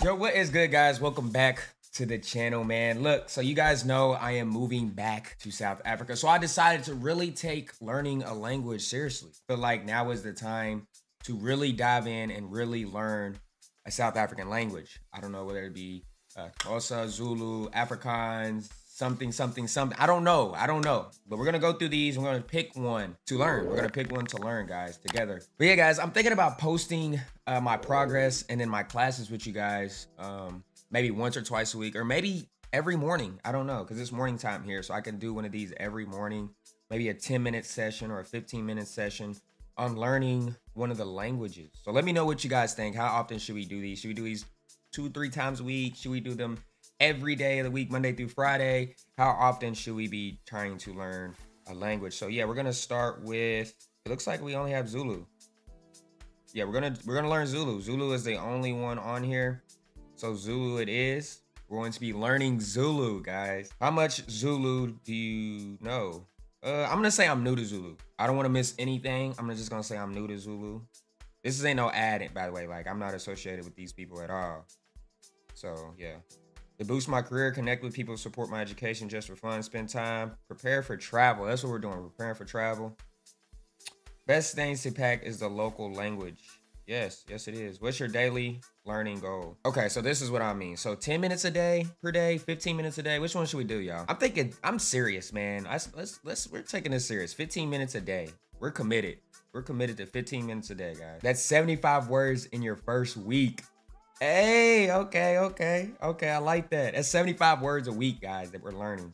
Yo, what is good, guys? Welcome back to the channel, man. Look, so you guys know I am moving back to South Africa, so I decided to really take learning a language seriously. I feel like now is the time to really dive in and really learn a South African language. I don't know whether it be Xhosa, Zulu, Afrikaans, something. I don't know. But we're gonna go through these. We're gonna pick one to learn. We're gonna pick one to learn, guys, together. But yeah, guys, I'm thinking about posting my progress and then my classes with you guys. Maybe once or twice a week, or maybe every morning. I don't know, because it's morning time here, so I can do one of these every morning, maybe a 10-minute session or a 15-minute session on learning one of the languages. So let me know what you guys think. How often should we do these? Should we do these 2-3 times a week? Should we do them every day of the week, Monday through Friday? How often should we be trying to learn a language? So yeah, we're gonna start with, it looks like we only have Zulu. Yeah, we're gonna learn Zulu. Zulu is the only one on here. So Zulu it is. We're going to be learning Zulu, guys. How much Zulu do you know? I'm gonna say I'm new to Zulu. I don't wanna miss anything. I'm just gonna say I'm new to Zulu. This ain't no ad, by the way. Like, I'm not associated with these people at all. So yeah. To boost my career, connect with people, support my education just for fun, spend time, prepare for travel. That's what we're doing, preparing for travel. Best things to pack is the local language. Yes, yes it is. What's your daily learning goal? Okay, so this is what I mean. So 10 minutes a day, per day, 15 minutes a day. Which one should we do, y'all? I'm thinking, I'm serious, man. We're taking this serious. 15 minutes a day. We're committed. We're committed to 15 minutes a day, guys. That's 75 words in your first week. Hey, okay, I like that. That's 75 words a week, guys, that we're learning.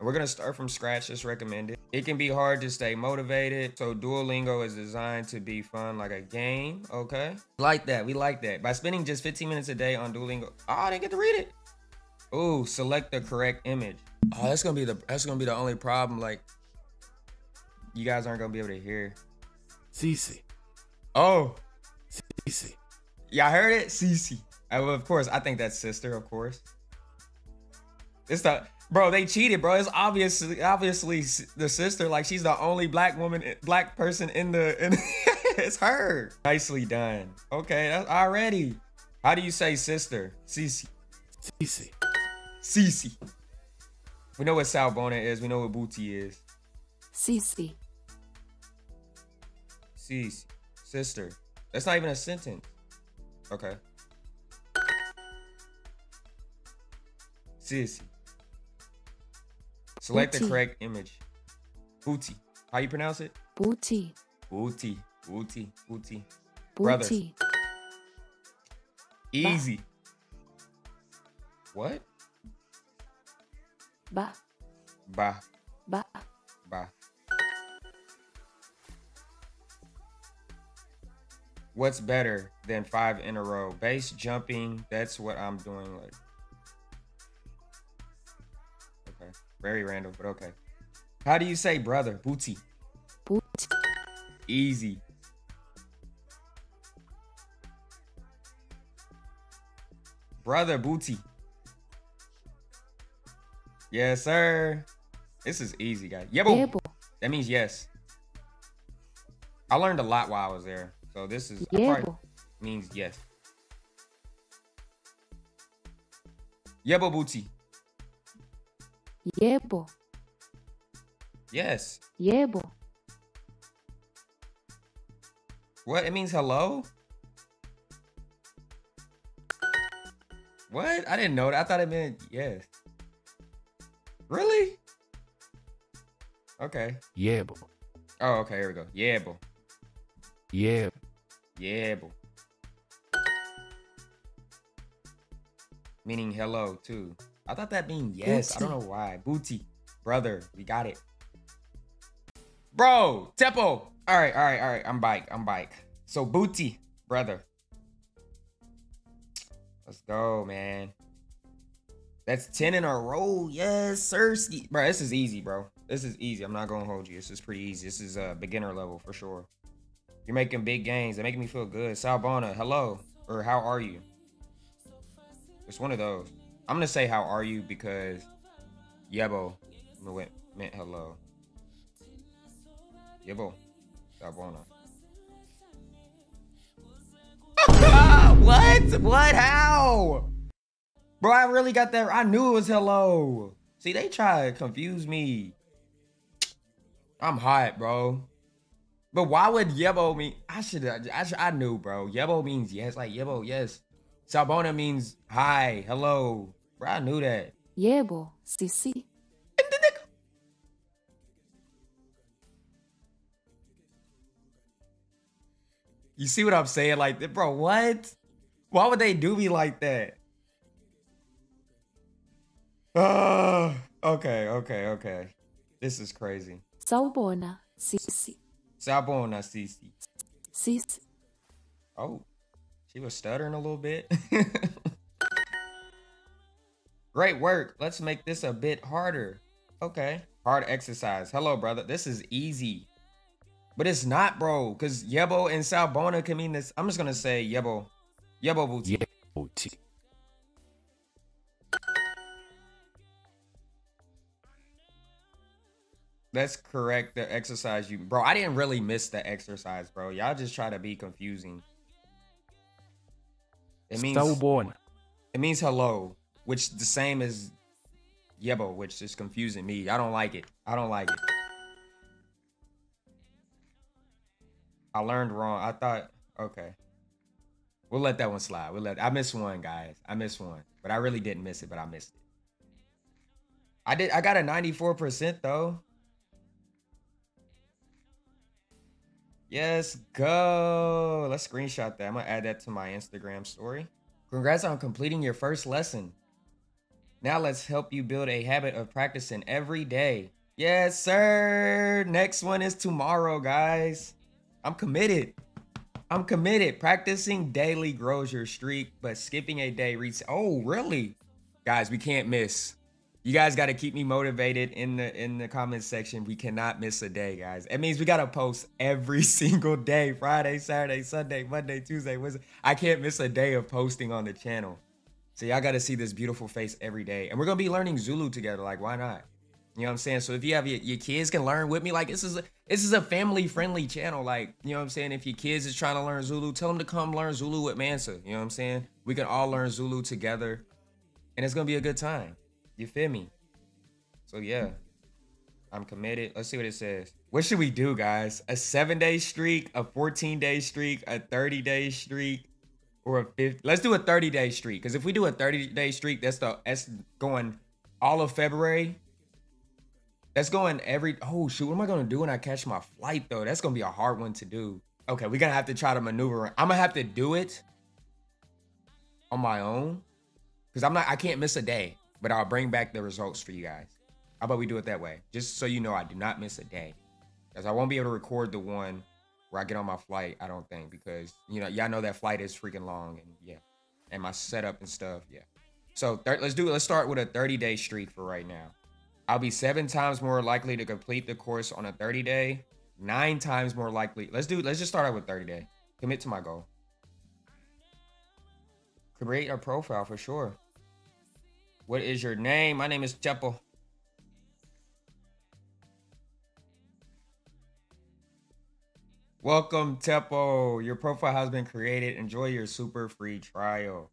And we're gonna start from scratch, just recommended. It can be hard to stay motivated, so Duolingo is designed to be fun, like a game, okay? Like that, we like that. By spending just 15 minutes a day on Duolingo, oh, I didn't get to read it. Ooh, select the correct image. Oh, that's gonna be the only problem, like, you guys aren't gonna be able to hear. Sisi. Oh. Sisi. Y'all heard it? Sisi. Well, of course, I think that's sister, of course. It's not, bro, they cheated, bro. It's obviously the sister. Like, she's the only black person in the, it's her. Nicely done. Okay, that's already. How do you say sister? Sisi. Sisi. Sisi. We know what Salbona is. We know what Booty is. Sisi. Sisi. Sister. That's not even a sentence. Okay. Sissy. Select the correct image. Booty. How you pronounce it? Booty. Booty. Booty. Booty. Brothers. Easy. What? Ba. Ba. Ba. Ba. What's better than 5 in a row? Base jumping. That's what I'm doing. Like, okay, very random, but okay. How do you say brother? Booty. Booty. Easy. Brother Booty. Yes, sir. This is easy, guys. Yebo. That means yes. I learned a lot while I was there. So this is, yeah, means yes. Yebo Booty. Yebo. Yes. Yebo. What? It means hello? What? I didn't know that. I thought it meant yes. Really? Okay. Yebo. Oh, okay. Here we go. Yebo. Yebo. Yebo. Meaning hello too. I thought that means yes. Booty. I don't know why. Booty. Brother. We got it. Bro. Teppo. All right. I'm bike. So booty. Brother. Let's go, man. That's 10 in a row. Yes, sir. Bro, this is easy, bro. This is easy. I'm not going to hold you. This is pretty easy. This is beginner level for sure. You're making big gains. They're making me feel good. Salbona, hello. Or how are you? It's one of those. I'm going to say how are you because Yebo meant hello. Yebo. Salbona. What? What? How? Bro, I really got that. I knew it was hello. See, they try to confuse me. I'm hot, bro. But why would yebo mean? I knew, bro. Yebo means yes, like yebo, yes. Sabona means hi, hello. Bro, I knew that. Yebo, sisi. You see what I'm saying? Like, bro, what? Why would they do me like that? Okay. This is crazy. Sabona, sisi. Sabona, sisi. Sisi. Oh, she was stuttering a little bit. Great work. Let's make this a bit harder. Okay. Hard exercise. Hello, brother. This is easy. But it's not, bro, because yebo and sabona can mean this. I'm just going to say yebo. Yebo booty. Yebo. That's correct. The exercise you... Bro, I didn't really miss the exercise, bro. Y'all just try to be confusing. It means... Sabona. It means hello, which the same as yebo, which is confusing me. I don't like it. I don't like it. I learned wrong. I thought, okay. We'll let that one slide. I missed one, guys. I missed one. But I really didn't miss it, but I missed it. I got a 94% though. Yes, go. Let's screenshot that. I'm gonna add that to my Instagram story. Congrats on completing your first lesson. Now let's help you build a habit of practicing every day. Yes, sir. Next one is tomorrow, guys. I'm committed. I'm committed. Practicing daily grows your streak, but skipping a day reads. Oh, really? Guys, we can't miss. You guys got to keep me motivated in the comments section. We cannot miss a day, guys. It means we got to post every single day. Friday, Saturday, Sunday, Monday, Tuesday, Wednesday. I can't miss a day of posting on the channel. So y'all got to see this beautiful face every day. And we're going to be learning Zulu together. Like, why not? You know what I'm saying? So if you have your kids can learn with me, like this is a family friendly channel. Like, you know what I'm saying? If your kids is trying to learn Zulu, tell them to come learn Zulu with Mansa. You know what I'm saying? We can all learn Zulu together and it's going to be a good time. You feel me? So yeah, I'm committed. Let's see what it says. What should we do, guys? A 7-day streak, a 14-day streak, a 30-day streak, or a 50. Let's do a 30-day streak. Cause if we do a 30-day streak, that's going all of February. That's going every... Oh, shoot. What am I going to do when I catch my flight, though? That's going to be a hard one to do. Okay, we're going to have to try to maneuver. I'm going to have to do it on my own because I can't miss a day, but I'll bring back the results for you guys. How about we do it that way? Just so you know, I do not miss a day because I won't be able to record the one where I get on my flight, I don't think, because, you know, y'all know that flight is freaking long and yeah, and my setup and stuff. Yeah. So let's start with a 30-day streak for right now. I'll be 7 times more likely to complete the course on a 30-day, 9 times more likely. Let's just start out with 30-day. Commit to my goal. Create a profile for sure. What is your name? My name is Teppo. Welcome, Teppo. Your profile has been created. Enjoy your super free trial.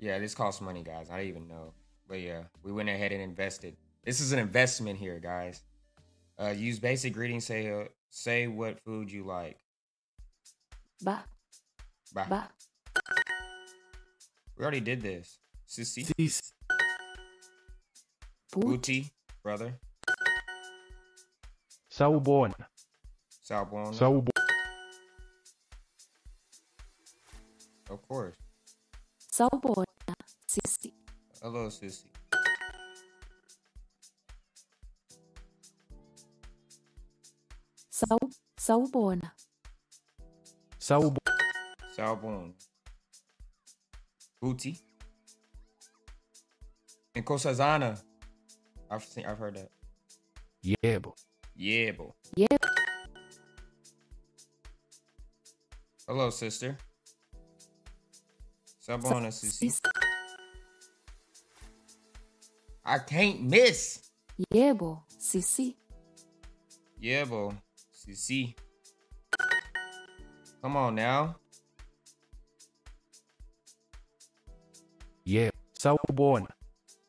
Yeah, this costs money, guys. I didn't even know. But yeah, we went ahead and invested. This is an investment here, guys. Use basic greetings. Say what food you like. Ba. Ba. Ba. We already did this. Sissy. Sis. Booty, brother. Sabona. Sabona. Sabona. Of course. Sabona. Sissy. Hello, sissy. Sabona. Sabona. Booty. And Kosazana. I've heard that. Yebo. Yebo. Yebo. Hello, sister. Sabona, sissy. I can't miss. Yebo, sissy. Yebo. Sissy. Come on now. Yeah. Sawubona.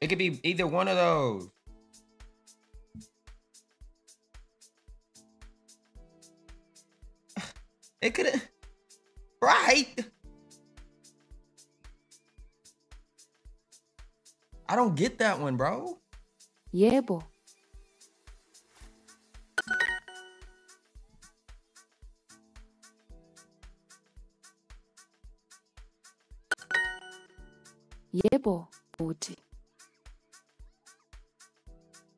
It could be either one of those. It could, right? I don't get that one, bro. Yebo. Yebo, booty.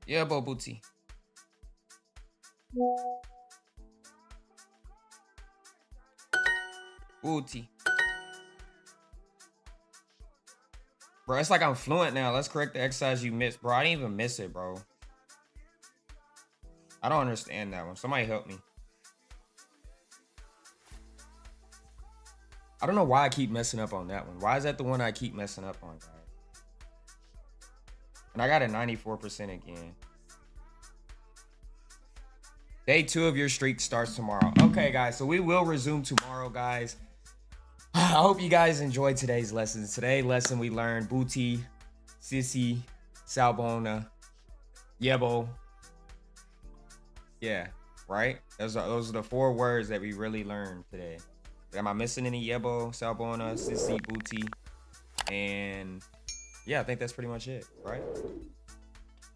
Yebo, booty. Booty. Bro, it's like I'm fluent now. Let's correct the exercise you missed. Bro, I didn't even miss it, bro. I don't understand that one. Somebody help me. I don't know why I keep messing up on that one. Why is that the one I keep messing up on, guys? And I got a 94% again. Day 2 of your streak starts tomorrow. Okay, guys, so we will resume tomorrow, guys. I hope you guys enjoyed today's lesson. Today's lesson, we learned booty, sissy, salbona, yebo. Yeah, right? Those are the 4 words that we really learned today. Am I missing any? Yebo, salbona, sissy, booty, and yeah, I think that's pretty much it, right?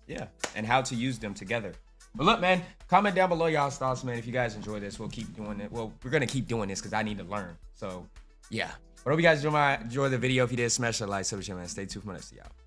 Yeah, and how to use them together. But look, man, comment down below y'all's thoughts, man. If you guys enjoy this, we'll keep doing it. Well, we're gonna keep doing this because I need to learn. So yeah, but I hope you guys enjoy the video. If you did, smash that like, subscribe, man. Stay tuned for the next, y'all.